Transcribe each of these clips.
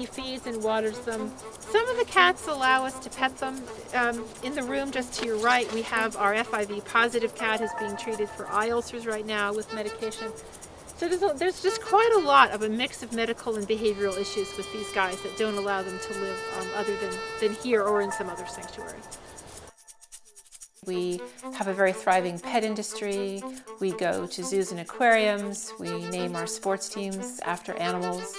he feeds and waters them. Some of the cats allow us to pet them. In the room just to your right, we have our FIV positive cat who's being treated for eye ulcers right now with medication. So there's just quite a lot of a mix of medical and behavioral issues with these guys that don't allow them to live other than here or in some other sanctuary. We have a very thriving pet industry. We go to zoos and aquariums. We name our sports teams after animals.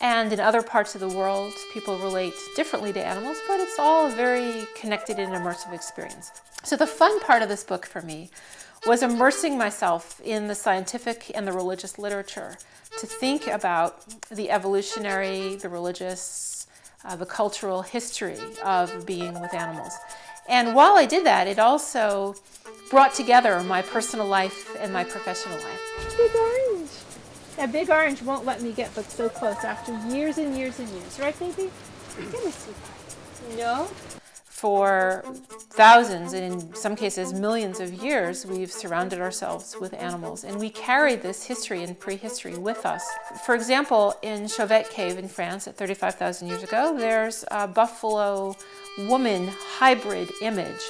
And in other parts of the world, people relate differently to animals, but it's all a very connected and immersive experience. So the fun part of this book for me was immersing myself in the scientific and the religious literature to think about the evolutionary, the religious, the cultural history of being with animals. And while I did that, it also brought together my personal life and my professional life. Big orange. A big orange won't let me get but so close after years and years and years. Right, baby? Give me some. No? For thousands, and in some cases millions of years, we've surrounded ourselves with animals, and we carry this history and prehistory with us. For example, in Chauvet Cave in France at 35,000 years ago, there's a buffalo woman hybrid image,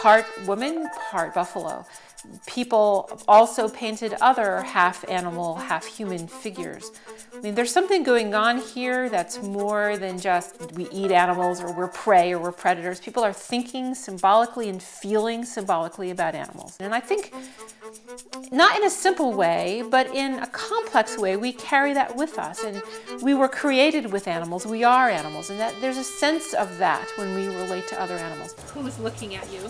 part woman, part buffalo. People also painted other half animal, half human figures. I mean, there's something going on here that's more than just we eat animals or we're prey or we're predators. People are thinking symbolically and feeling symbolically about animals. And I think, not in a simple way, but in a complex way, we carry that with us. And we were created with animals, we are animals, and that there's a sense of that when we relate to other animals. Who is looking at you?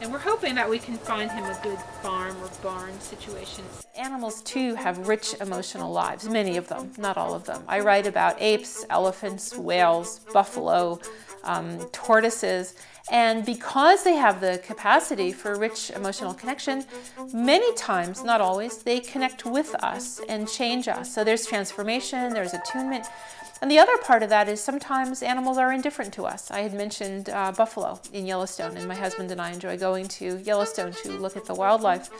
And we're hoping that we can find him a good farm or barn situation. Animals, too, have rich emotional lives, many of them, not all of them. I write about apes, elephants, whales, buffalo, tortoises, and because they have the capacity for rich emotional connection, many times, not always, they connect with us and change us. So there's transformation, there's attunement. And the other part of that is sometimes animals are indifferent to us. I had mentioned buffalo in Yellowstone, and my husband and I enjoy going to Yellowstone to look at the wildlife.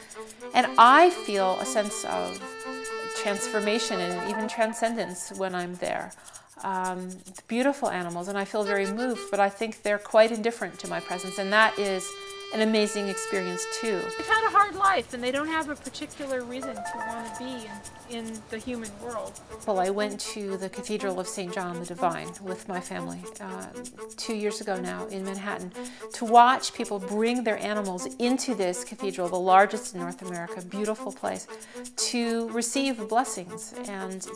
And I feel a sense of transformation and even transcendence when I'm there. Beautiful animals, and I feel very moved, but I think they're quite indifferent to my presence, and that is an amazing experience too. They've had a hard life and they don't have a particular reason to want to be in the human world. Well, I went to the Cathedral of St. John the Divine with my family 2 years ago now in Manhattan to watch people bring their animals into this cathedral, the largest in North America, beautiful place, to receive blessings. And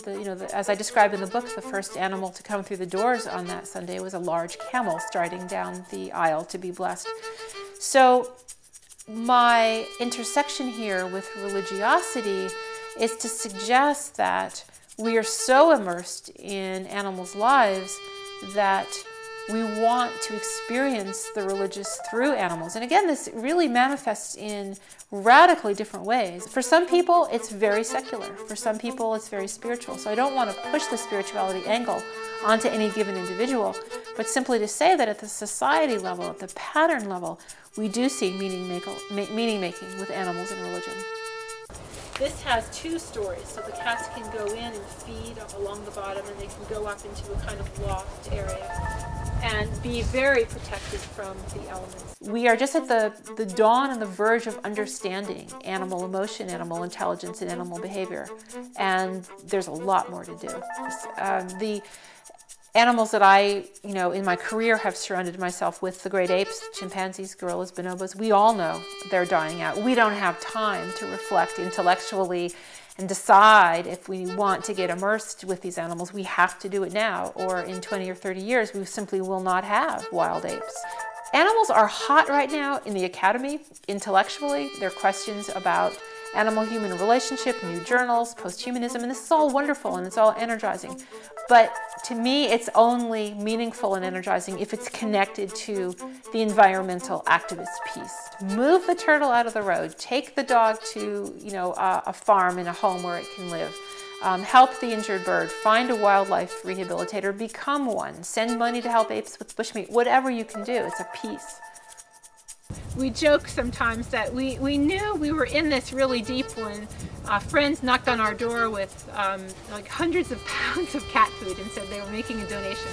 as I describe in the book, the first animal to come through the doors on that Sunday was a large camel striding down the aisle to be blessed. So my intersection here with religiosity is to suggest that we are so immersed in animals' lives that we want to experience the religious through animals. And again, this really manifests in radically different ways. For some people, it's very secular. For some people, it's very spiritual. So I don't want to push the spirituality angle onto any given individual, but simply to say that at the society level, at the pattern level, we do see meaning making with animals and religion. This has two stories, so the cats can go in and feed up along the bottom, and they can go up into a kind of loft area and be very protected from the elements. We are just at the dawn and the verge of understanding animal emotion, animal intelligence, and animal behavior, and there's a lot more to do. The animals that I, in my career have surrounded myself with, the great apes, chimpanzees, gorillas, bonobos, we all know they're dying out. We don't have time to reflect intellectually and decide if we want to get immersed with these animals. We have to do it now, or in 20 or 30 years, we simply will not have wild apes. Animals are hot right now in the academy, intellectually. There are questions about animal-human relationship, new journals, post-humanism, and this is all wonderful and it's all energizing. But to me, it's only meaningful and energizing if it's connected to the environmental activist piece. Move the turtle out of the road, take the dog to a farm and a home where it can live, help the injured bird, find a wildlife rehabilitator, become one, send money to help apes with bushmeat, whatever you can do, it's a piece. we joke sometimes that we knew we were in this really deep when friends knocked on our door with like hundreds of pounds of cat food and said they were making a donation.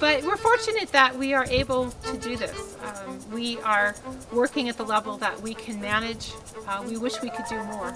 But we're fortunate that we are able to do this. We are working at the level that we can manage. We wish we could do more.